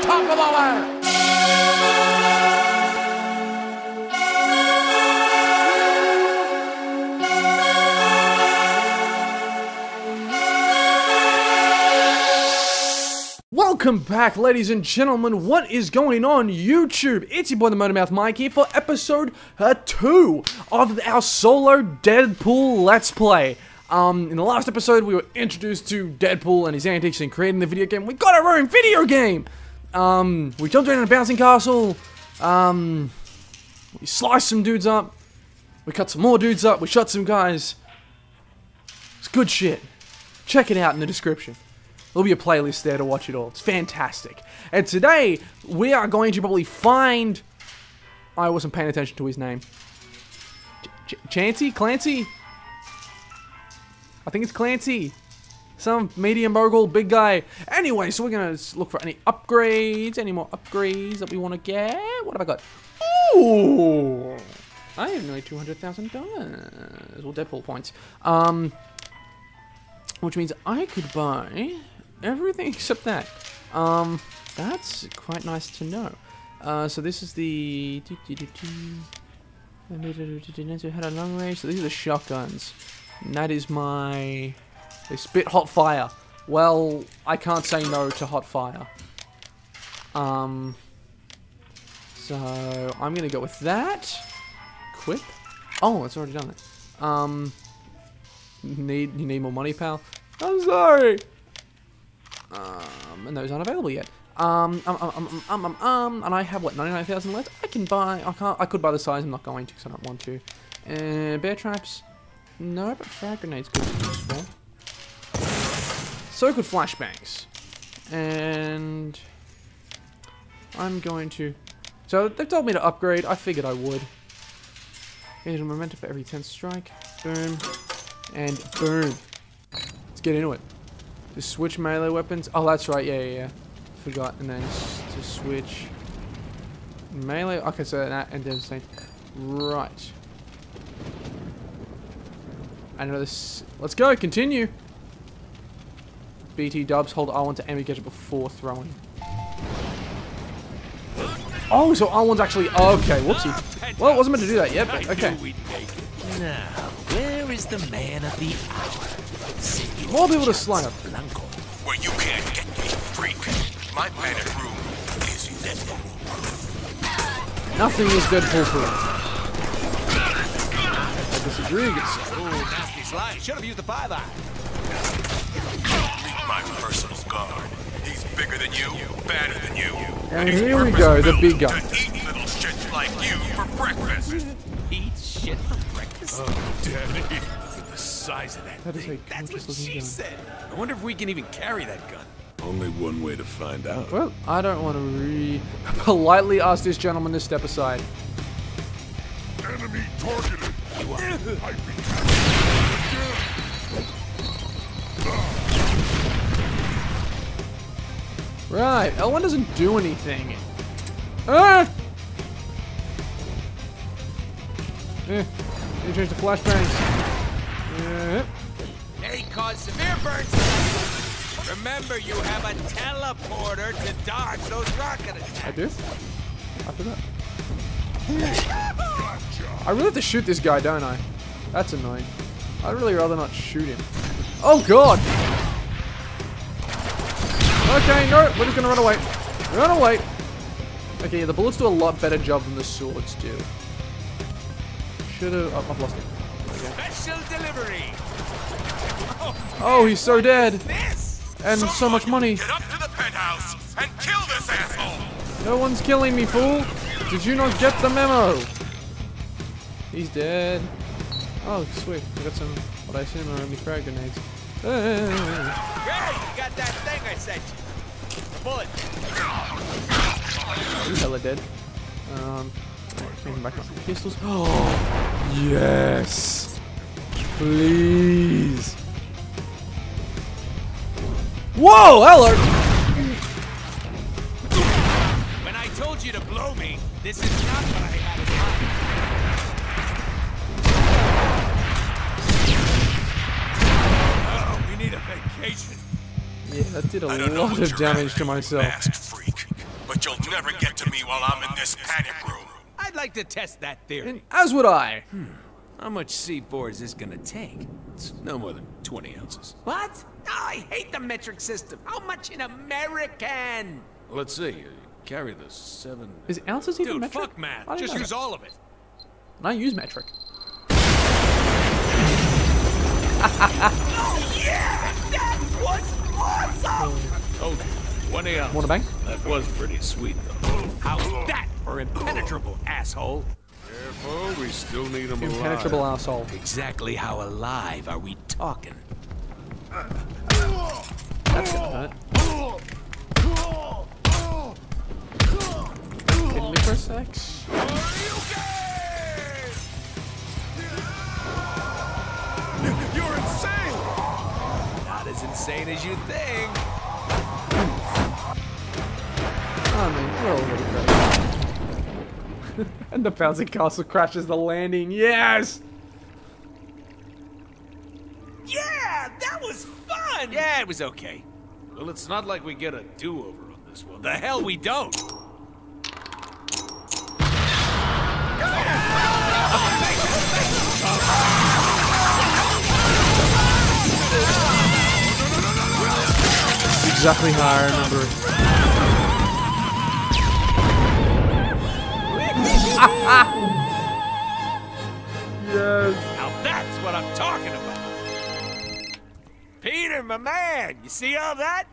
the top of the ladder. Welcome back, ladies and gentlemen. What is going on, YouTube? It's your boy, the Motormouth Mike, here for episode 2 of our solo Deadpool Let's Play. In the last episode, we were introduced to Deadpool and his antics in creating the video game. We got our own video game! We jumped around in a bouncing castle. We sliced some dudes up. We cut some more dudes up. We shot some guys. It's good shit. Check it out in the description. There'll be a playlist there to watch it all. It's fantastic. And today, we are going to probably find... I wasn't paying attention to his name. Clancy? I think it's Clancy. Some medium mogul, big guy. Anyway, so we're gonna look for any upgrades, any more upgrades that we wanna get. What have I got? Ooh! I have nearly $200,000. Well, Deadpool points. Which means I could buy everything except that. That's quite nice to know. So this is the... had a long range. So these are the shotguns. And that is my... They spit hot fire. Well, I can't say no to hot fire. So, I'm gonna go with that. Quip. Oh, it's already done it. You need more money, pal? I'm sorry! And those aren't available yet. And I have, what, 99,000 left? I can buy... I could buy the size, I'm not going to, because I don't want to. Bear traps... No, but frag grenades could be useful. So could flashbangs. And... I'm going to... So, they've told me to upgrade. I figured I would. Need a momentum for every 10th strike. Boom. And boom. Let's get into it. Just switch melee weapons. Oh, that's right. Yeah. Forgot. And then to switch... Melee... Okay, so that and then same. Right. I know this. Let's go, continue. BT dubs, hold R1 to aim and get it before throwing. Oh, so R1's actually. Okay, whoopsie. Well, it wasn't meant to do that yet, but okay. Now, where is the man of the hour? More people to slide up. Well, you can't get me, freak. My planet room is Deadpool. Nothing is Deadpool for it. Disagree against it. Ooh, nasty slide. Should have used the 5-eye. My personal guard. He's bigger than you, badder than you. And here we go, the big guy. Eat little shit like you for breakfast. Eat shit for breakfast? Oh, damn it. Look at the size of that thing. That's what she said. I wonder if we can even carry that gun. Only one way to find out. Well, I don't want to politely ask this gentleman to step aside. Enemy targeted. Right, L1 doesn't do anything. Ah! They changed the flashbangs. They cause severe burns. Remember, you have a teleporter to dodge those rocket attacks. I do? After that. I really have to shoot this guy, don't I? That's annoying. I'd really rather not shoot him. Oh god! Okay, no, we're just gonna run away. Run away! Okay, yeah, the bullets do a lot better job than the swords do. Should've... Oh, I've lost him. Okay. Special delivery. Oh, he's so dead! And so much money! Get up to the penthouse and kill this asshole! No one's killing me, fool! Did you not get the memo? He's dead. Oh, sweet. I got some, what I assume are only frag grenades. Hey, you got that thing I sent you. The bullet. You hella dead. Taking back my pistols. Oh, yes. Please. Whoa, hello. You to blow me. This is not what I had in mind. Oh, we need a vacation. Yeah, that did a lot of damage to myself. Masked freak. but you'll never get to me while I'm in this panic room. I'd like to test that theory. And as would I. How much C4 is this gonna take? It's no more than 20 ounces. What? Oh, I hate the metric system. How much in American? Let's see. You carry the 7. Is ounces even metric? Dude, fuck math. Just use all of it. And I use metric. Oh yeah! That was awesome! Told you. 20 ounces. Want a bang? That was pretty sweet though. How's that for impenetrable, asshole? Careful, we still need him alive. Impenetrable asshole. Exactly how alive are we talking? That's gonna hurt. Kidding me for a sec? You're insane! Not as insane as you think. I mean, we're already crazy. And the bouncing castle crashes the landing. Yes! Yeah! That was fun! Yeah, it was okay. Well, it's not like we get a do-over on this one. The hell we don't! Exactly how I remember it. Yes. Now that's what I'm talking about. Peter, my man, you see all that?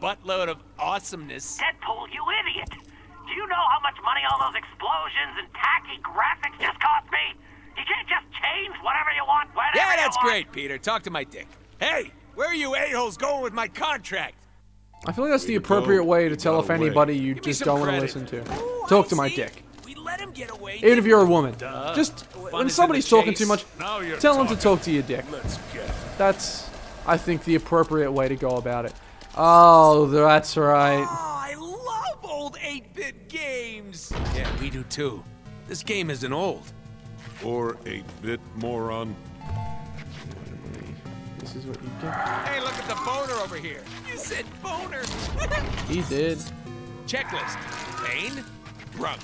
Buttload of awesomeness. Deadpool, you idiot! Do you know how much money all those explosions and tacky graphics just cost me? You can't just change whatever you want, whenever you want. Yeah, that's great, Peter. Talk to my dick. Hey, where are you a-holes going with my contract? I feel like that's the appropriate way to tell if anybody you just don't want to listen to. Talk to my dick. Let him get away. Even if you're a woman. Just when somebody's talking too much, tell them to talk to your dick. That's, I think, the appropriate way to go about it. Oh, that's right. Oh, I love old 8-bit games. Yeah, we do too. This game isn't old. Or 8-bit moron. This is what you do. Hey, look at the boner over here. You said boner. He did. Checklist. Pain. Rub.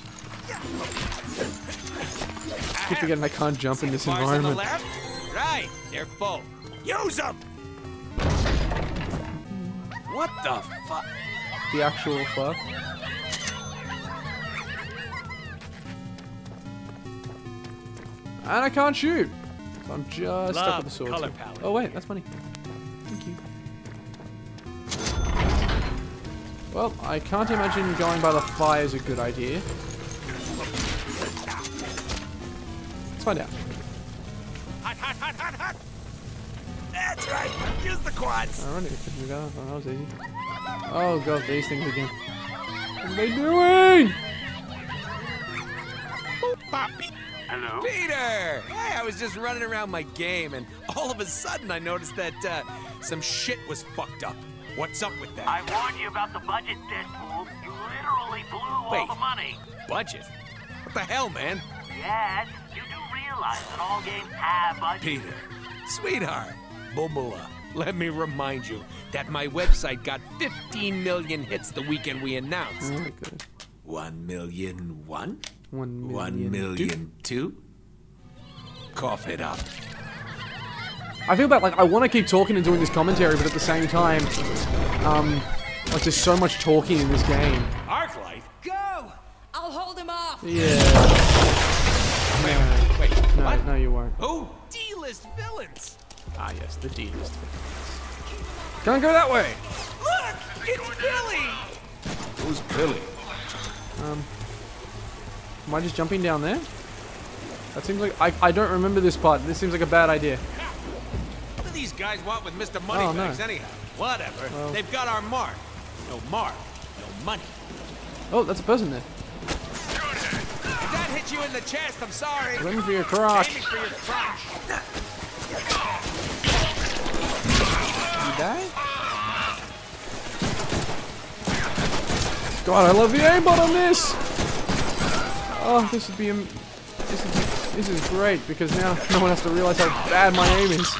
I keep forgetting I can't jump in this environment. Left, right, they're full. Use them. What the fuck? The actual fuck. And I can't shoot. So I'm just stuck with the sword. Oh wait, that's money. Thank you. Well, I can't imagine going by the fire is a good idea. Let's find out. Hot, hot, hot, hot, hot! That's right! Use the quads! I don't even think we got it. That was easy. Oh god, these things again. What are they doing? Poppy! Hello? Peter! Hey, I was just running around my game and all of a sudden I noticed that some shit was fucked up. What's up with that? I warned you about the budget, Deadpool. You literally blew all the money. Budget? What the hell, man? Yes, you do realize that all games have budget. Peter, sweetheart, Bumble, let me remind you that my website got 15 million hits the weekend we announced. Oh, okay. 1,000,001? 1,000,002? Cough it up. I feel bad, like, I want to keep talking and doing this commentary, but at the same time, like, there's so much talking in this game. Arclight? Go! I'll hold him off! Yeah. Wait, no, what? No, you weren't. Oh, D-list villains! Ah, yes, the D-list villains. Can't go that way! Look! It's Billy! Who's Billy? Am I just jumping down there? That seems like... I don't remember this part. This seems like a bad idea. What do these guys want with Mr. Moneybags anyhow? Whatever. Well, they've got our mark. No mark. No money. Oh, that's a person there. Hit you in the chest, I'm sorry. Aiming for your crotch. You die? God, I love the aimbot on this! Oh, this would be this is great because now no one has to realize how bad my aim is.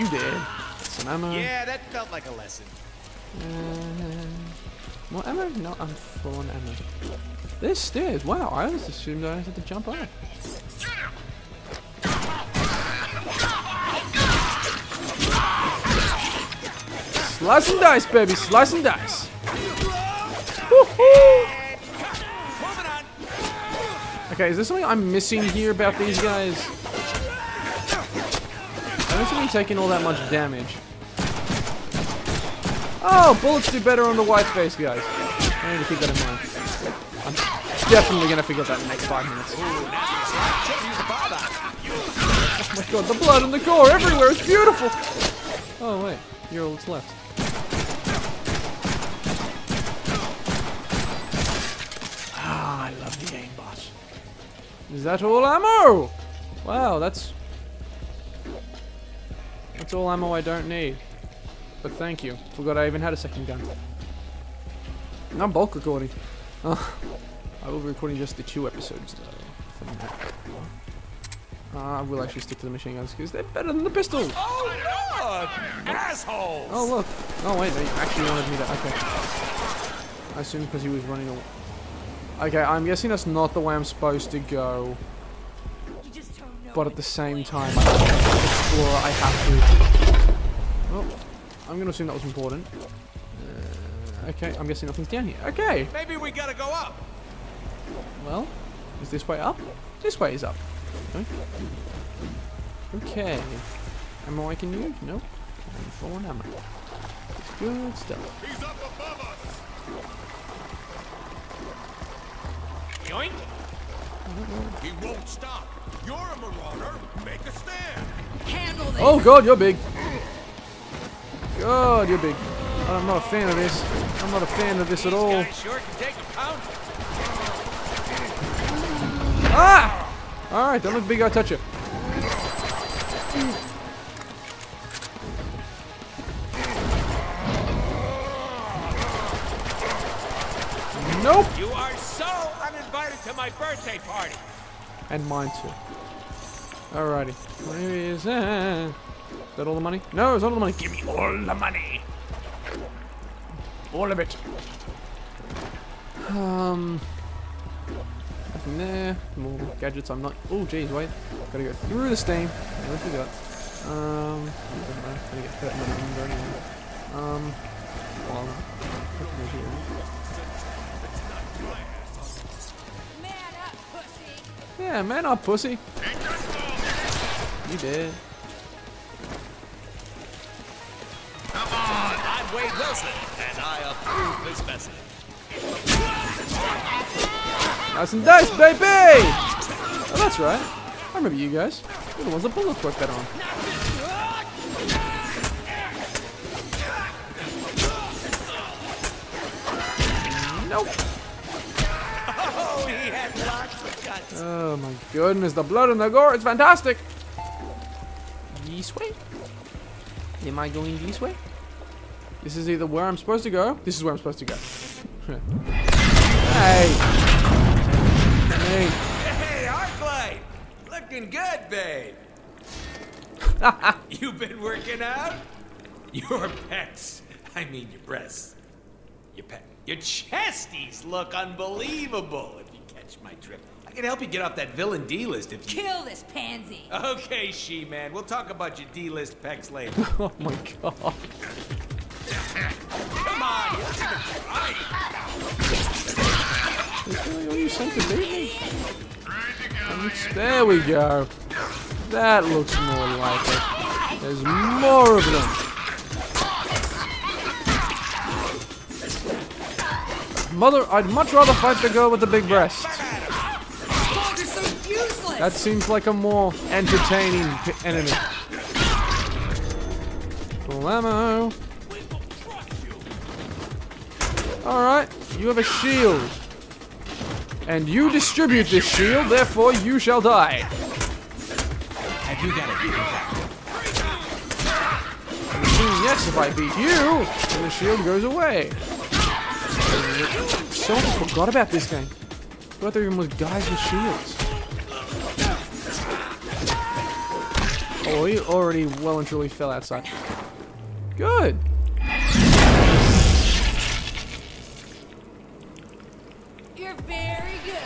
You did. some ammo. Yeah, that felt like a lesson. More ammo? No, I'm full on ammo. There's stairs. Wow, I just assumed I had to jump up. Slice and dice, baby. Slice and dice. Okay, is there something I'm missing here about these guys? I don't think I'm taking all that much damage. Oh, bullets do better on the white face, guys. I need to keep that in mind. I'm definitely going to forget that in the next 5 minutes. Oh my god, the blood and the gore everywhere is beautiful! Oh wait, you're all that's left. Ah, I love the aimbot. Is that all ammo? Wow, that's all ammo I don't need. But thank you. Forgot I even had a second gun. And I'm bulk recording. Oh, I will be recording just the 2 episodes though. I will actually stick to the machine guns because they're better than the pistols. Oh look! Assholes! Oh look! Oh wait, they actually wanted me to. Okay. I assume because he was running away. Okay, I'm guessing that's not the way I'm supposed to go. But at the same time, I have to explore. I have to. Oh, I'm gonna assume that was important. Okay, I'm guessing nothing's down here. Okay! Maybe we gotta go up! Well, is this way up? This way is up. Okay. Okay. Ammo I can use? Nope. I'm full on ammo. It's good stuff. He's up above us! Yoink! He won't stop. You're a marauder. Make a stand. Handle this. Oh god, you're big. God, you're big. I'm not a fan of this. I'm not a fan of this at all. Ah! Alright, don't let the big guy touch you. Nope! You are so uninvited to my birthday party! And mine too. Alrighty. Where is that? Is that all the money? No, it's not all the money. Give me all the money! All of it. Nothing there. More gadgets. I'm not. Oh, jeez, wait. Gotta go through the steam. What we got? Doesn't matter. Gotta get that money in there anyway. Yeah, man up, pussy. You did. Come on, I'm Wade Wilson. I approve this message. Nice and dice, baby! Oh, that's right. I remember you guys. You're the ones that bullets worked that on. Nope. Oh, he had lots of guts. Oh my goodness, the blood and the gore, it's fantastic! This way? Am I going this way? This is either where I'm supposed to go. This is where I'm supposed to go. Hey! Hey! Hey, Arclight! Looking good, babe! You been working out? Your pecs. I mean your breasts. Your chesties look unbelievable, if you catch my drift. I can help you get off that villain D-list if you... Kill this pansy! Okay, She-Man. We'll talk about your D-list pecs later. Oh my god. Come on, you're right. What are you sent to me? There we go. That looks more like it. There's more of them. Mother, I'd much rather fight the girl with the big breasts. That seems like a more entertaining enemy. Blammo. Alright, you have a shield. And you distribute this shield, therefore you shall die. Have you got it? I'm assuming yes, if I beat you, then the shield goes away. So I forgot about this game. I thought there even was guys with shields. Oh, he already well and truly fell outside. Good. You're very good.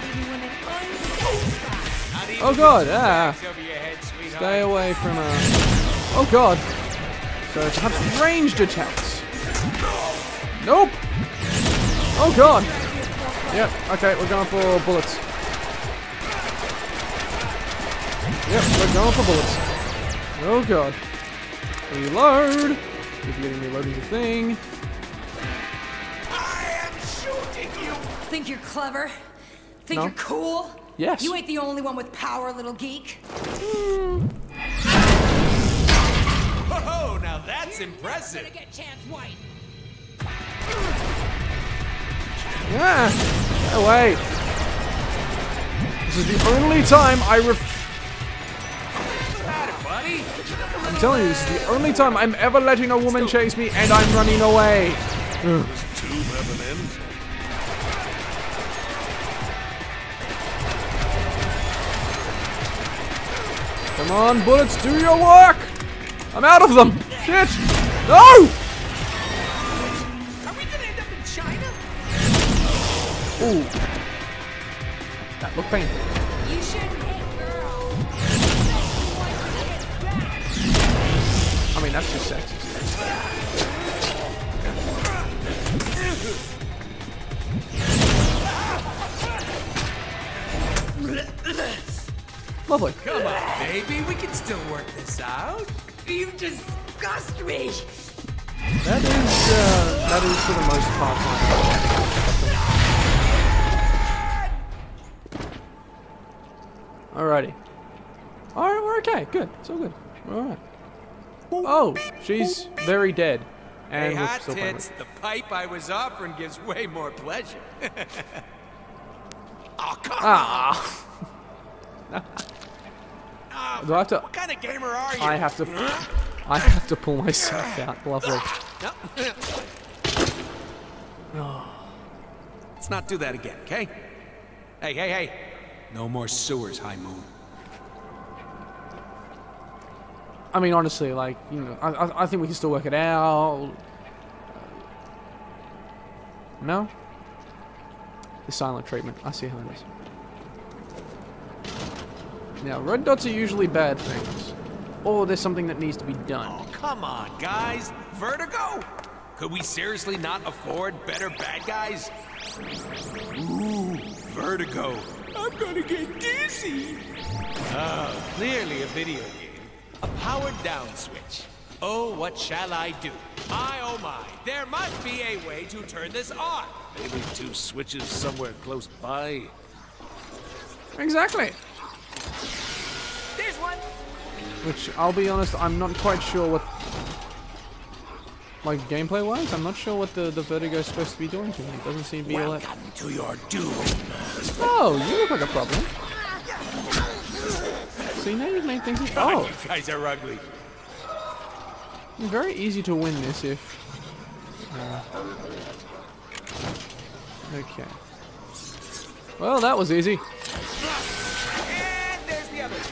Even when it unsatisfied. Oh god, ah. Stay away from her. Oh god. So it's perhaps ranged attacks. Nope. Oh god. Yep, okay, we're going for bullets. Yep, we're going for bullets. Oh god. Reload! Keep getting reloaded your thing. I am shooting you! Think you're clever? Think you're cool? Yes. You ain't the only one with power, little geek. Mm. Oh, now that's impressive. You're never gonna get Chance White. Yeah. Oh wait. This is the only time I I'm telling you, this is the only time I'm ever letting a woman chase me and I'm running away. Ugh. Come on, bullets, do your work! I'm out of them! Shit! No! Are we gonna end up in China? Ooh. That looked painful. You shouldn't. I mean, that's just sexist. Lovely. Come on, baby. We can still work this out. You disgust me. That is for the most part my problem. Alrighty. Alright, we're okay. Good. It's all good. We're alright. Oh, she's very dead. And hey, hot tits, the pipe I was offering gives way more pleasure. Oh, come on. Do I have to, what kind of gamer are you? I have to pull myself out. Lovely. Let's not do that again, okay? Hey, hey, hey. No more sewers, High Moon. I mean, honestly, like, you know, I think we can still work it out. No? The silent treatment. I see how it is. Now, red dots are usually bad things. Or there's something that needs to be done. Oh, come on, guys. Vertigo? Could we seriously not afford better bad guys? Ooh, Vertigo. I'm gonna get dizzy. Oh, clearly a video game. A powered down switch. Oh, what shall I do? My, oh my, there must be a way to turn this on. Maybe two switches somewhere close by. Exactly. There's one. Which, I'll be honest, I'm not quite sure what... Like, gameplay-wise, I'm not sure what the Vertigo is supposed to be doing to me. It doesn't seem to be like... Welcome to your doom. Oh, you look like a problem. See, now you've made things... God, oh, you guys are ugly. Very easy to win this if... okay. Well, that was easy. And there's the other.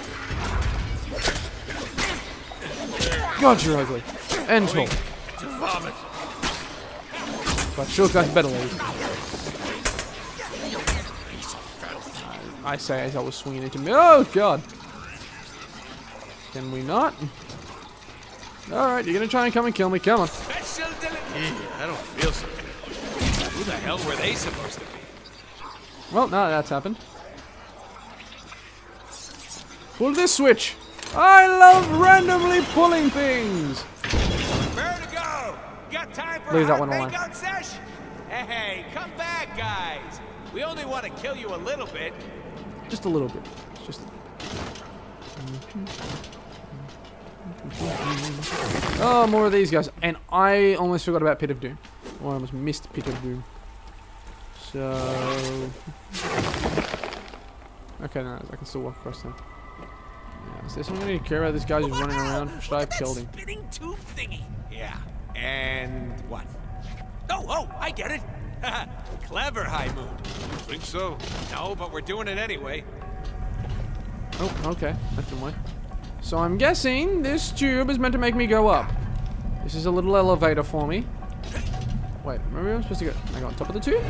God, you're ugly. And tall. But sure guys better leave. I say as I was swinging into me. Oh, God. Can we not? Alright, you're gonna try and come and kill me. Come on. Special I don't feel so good. Who the hell were they supposed to be? Well, now that's happened. Pull this switch. I love randomly pulling things. Where to go? Got time for a makeout sesh? Hey, come back, guys. We only want to kill you a little bit. Just a little bit. Just a little bit. Mm-hmm. Oh, more of these guys. And I almost forgot about Pit of Doom. Or I almost missed Pit of Doom. So... Okay, no, I can still walk across them. Yeah, is there something I need to care about? This guy's running around. Should I have killed him? Spinning tube thingy. Yeah. And... what? Oh, oh, I get it. Clever, High Moon. Think so? No, but we're doing it anyway. Oh, okay. That's the way. So I'm guessing this tube is meant to make me go up. This is a little elevator for me. Wait, maybe I'm supposed to go... Can I go on top of the two?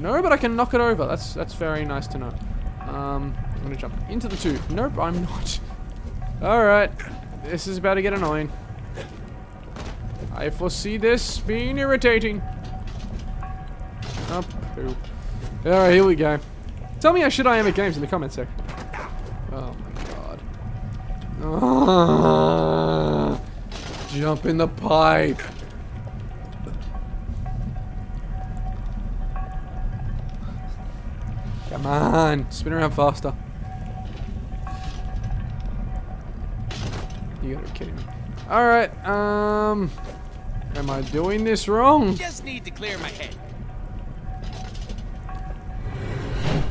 No, but I can knock it over. That's very nice to know. I'm gonna jump into the two. Nope, I'm not. Alright. This is about to get annoying. I foresee this being irritating. Oh, poop. Alright, here we go. Tell me how shit I am at games in the comment section. Oh my god. Oh, jump in the pipe. Come on, spin around faster. You gotta be kidding me. Alright, am I doing this wrong? Just need to clear my head.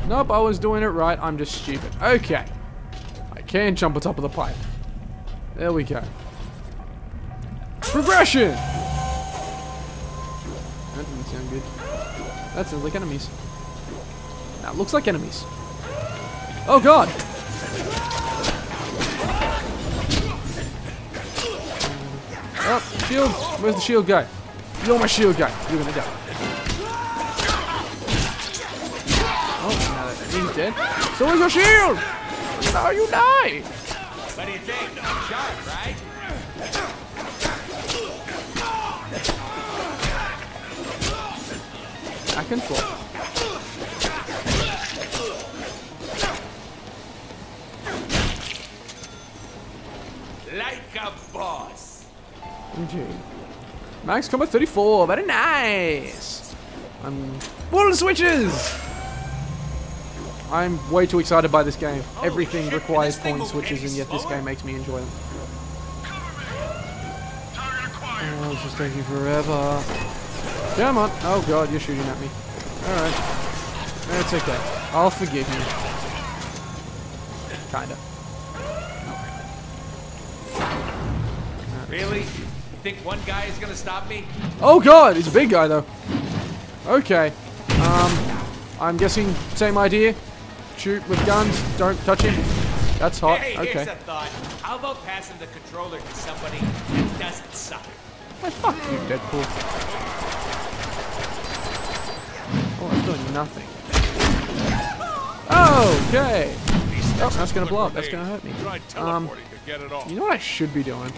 Nope, I was doing it right. I'm just stupid. Okay. I can jump on top of the pipe. There we go. Progression! That doesn't sound good. That sounds like enemies. That looks like enemies. Oh god! Oh, shield! Where's the shield guy? You're my shield guy. You're gonna die. He's dead. So is your shield! Now you die! What do you think? Sharp, right? Back and forth. Like a boss. Okay. Max combo 34. Very nice. I'm full switches. I'm way too excited by this game. Everything requires point switches, and yet this game makes me enjoy them. Oh, it's just taking forever. Come on. Oh god, you're shooting at me. Alright. That's okay. I'll forgive you. Kinda. Really? You think one guy is gonna stop me? Oh god, it's a big guy though. Okay. I'm guessing same idea. Shoot with guns. Don't touch him. That's hot. Hey, okay. Here's a thought. How about passing the controller to somebody that doesn't suck? Hey, fuck you, Deadpool. Oh, I'm doing nothing. Okay. Oh, that's gonna blow up. That's gonna hurt me. You know what I should be doing?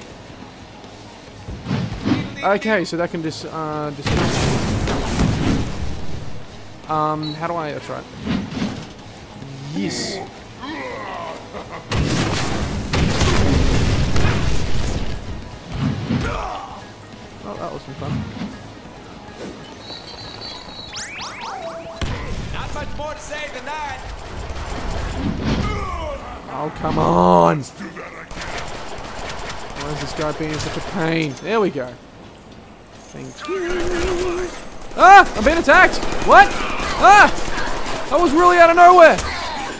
Okay, so that can just how do I? That's right. Yes. Oh, that was some fun. Not much more to say than that. Oh, come on. Why is this guy being such a pain? There we go. Thank you. Ah! I'm being attacked! What? Ah! That was really out of nowhere!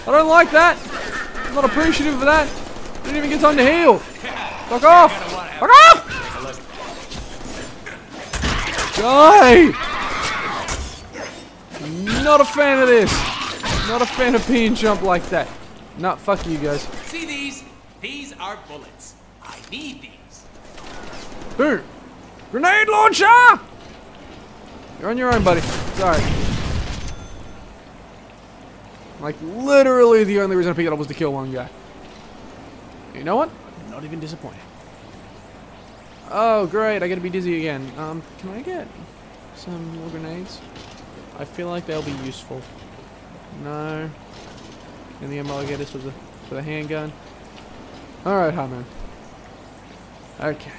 I don't like that! I'm not appreciative of that! I didn't even get time to heal! Fuck off! Fuck off! Die! Not a fan of this! Not a fan of being jumped like that. Nah, fuck you guys. See these? These are bullets. I need these. Boom! Grenade launcher! You're on your own, buddy. Sorry. Like, literally the only reason I picked it up was to kill one guy. You know what? I'm not even disappointed. Oh, great. I gotta be dizzy again. Can I get some more grenades? I feel like they'll be useful. No. And the ammo I get this was for the handgun. Alright, High Moon. Okay.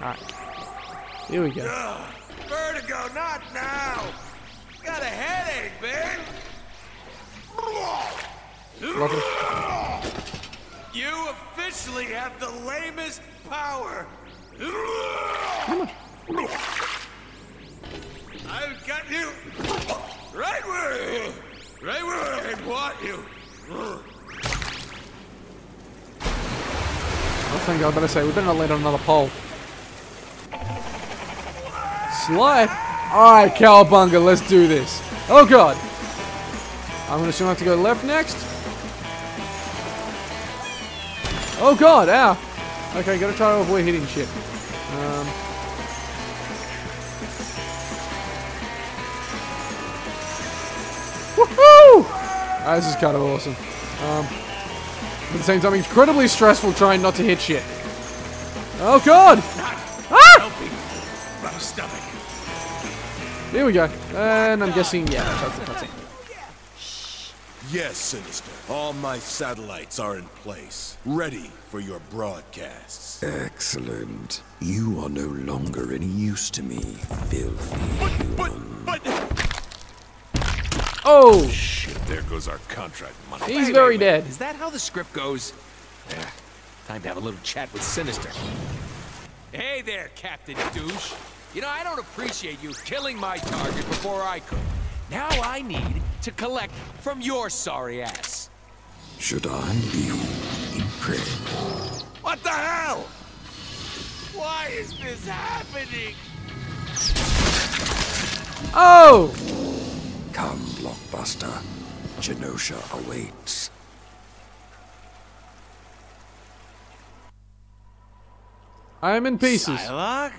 Alright. Here we go. Vertigo, not now! Got a headache, man! You officially have the lamest power! I've got you right where I want you! I think I better say we better not land on another pole. Life. Alright, cowabunga, let's do this. Oh god. I'm gonna assume I have to go left next. Oh god, ow. Okay, gotta try to avoid hitting shit. Woohoo! Oh, this is kind of awesome. At the same time, incredibly stressful trying not to hit shit. Oh god! Ah! Here we go. And I'm guessing, yeah, that's the cutscene. Yes, Sinister. All my satellites are in place, ready for your broadcasts. Excellent. You are no longer any use to me, filthy but. Oh! Shit, there goes our contract money. He's very dead. Is that how the script goes? Yeah. Time to have a little chat with Sinister. Hey there, Captain Douche. You know, I don't appreciate you killing my target before I could. Now I need to collect from your sorry ass. Should I be impressed? What the hell? Why is this happening? Oh! Come, Blockbuster. Genosha awaits. I am in pieces. Psylocke?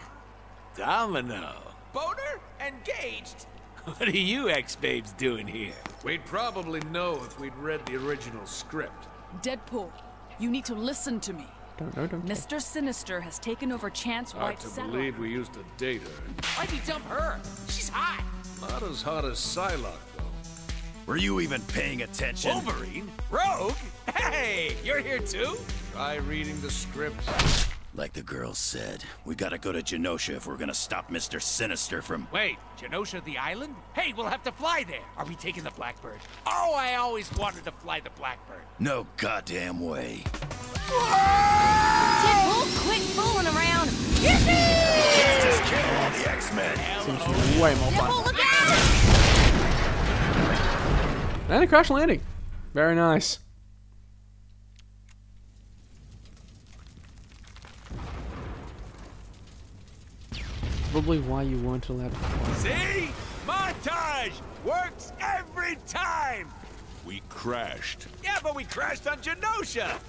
Domino. Boner? Engaged? What are you ex-babes doing here? We'd probably know if we'd read the original script. Deadpool, you need to listen to me. Don't. Mr. Sinister has taken over Chance White's satellite. Hard to believe we used to date her. Why'd you dump her? She's hot. Not as hot as Psylocke, though. Were you even paying attention? Wolverine? Rogue? Hey, you're here too? Try reading the script. Like the girl said, we gotta go to Genosha if we're gonna stop Mr. Sinister from... Wait, Genosha the island? Hey, we'll have to fly there! Are we taking the Blackbird? Oh, I always wanted to fly the Blackbird. No goddamn way. Deadpool, quit fooling around! Yippee! Let's just kill all the X-Men! Seems way more fun. Deadpool, look out! And a crash landing. Very nice. Probably why you weren't allowed to fly. See? Montage! Works every time! We crashed. Yeah, but we crashed on Genosha!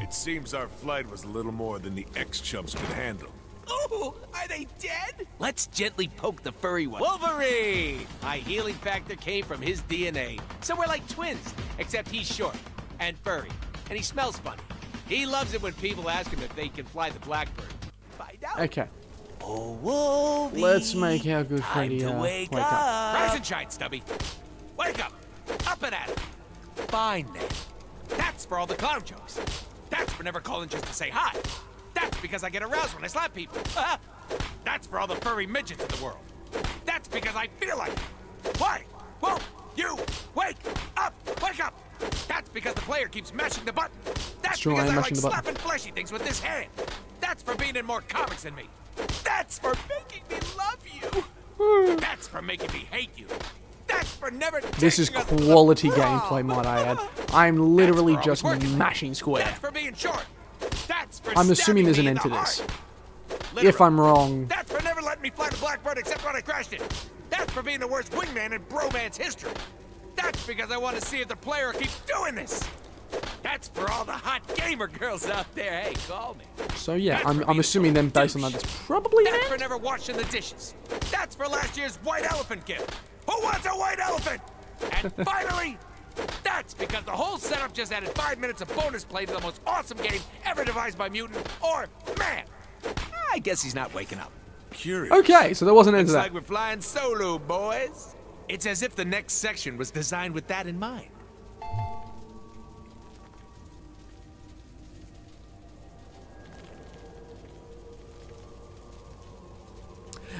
It seems our flight was a little more than the X-chumps could handle. Ooh! Are they dead? Let's gently poke the furry one. Wolverine! My healing factor came from his DNA. So we're like twins, except he's short and furry. And he smells funny. He loves it when people ask him if they can fly the Blackbird. Okay. Oh, whoa, let's make our good Freddy wake up. Rise and shine, Stubby. Wake up. Up and at it. Fine, then. That's for all the clown jokes. That's for never calling just to say hi. That's because I get aroused when I slap people. That's for all the furry midgets in the world. That's because I feel like it. Why won't you wake up? Wake up. That's because the player keeps mashing the button. That's because I like slapping fleshy things with this hand. That's for being in more comics than me. That's for making me love you. That's for making me hate you. That's for never. This is quality gameplay, might I add. I'm literally just mashing square. That's for being short. That's for I'm assuming there's an end to this. If I'm wrong. That's for never letting me fly the Blackbird except when I crashed it. That's for being the worst wingman in bromance history. That's because I want to see if the player keeps doing this. That's for all the hot gamer girls out there. Hey, call me. So yeah, I'm assuming then based on that, it's probably that's for never washing the dishes. That's for last year's white elephant gift. Who wants a white elephant? And finally, that's because the whole setup just added 5 minutes of bonus play to the most awesome game ever devised by mutant or man. I guess he's not waking up. Curious. Okay, so there wasn't into that. Looks like we're flying solo, boys. It's as if the next section was designed with that in mind.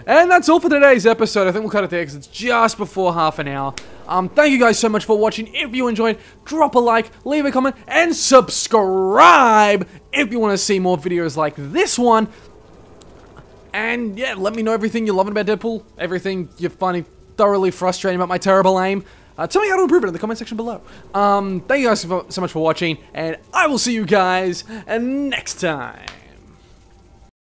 And that's all for today's episode. I think we'll cut it there because it's just before half an hour. Thank you guys so much for watching. If you enjoyed, drop a like, leave a comment, and subscribe if you want to see more videos like this one. And yeah, let me know everything you're loving about Deadpool, everything you're finding thoroughly frustrating about my terrible aim. Tell me how to improve it in the comment section below. Thank you guys so much for watching, and I will see you guys next time.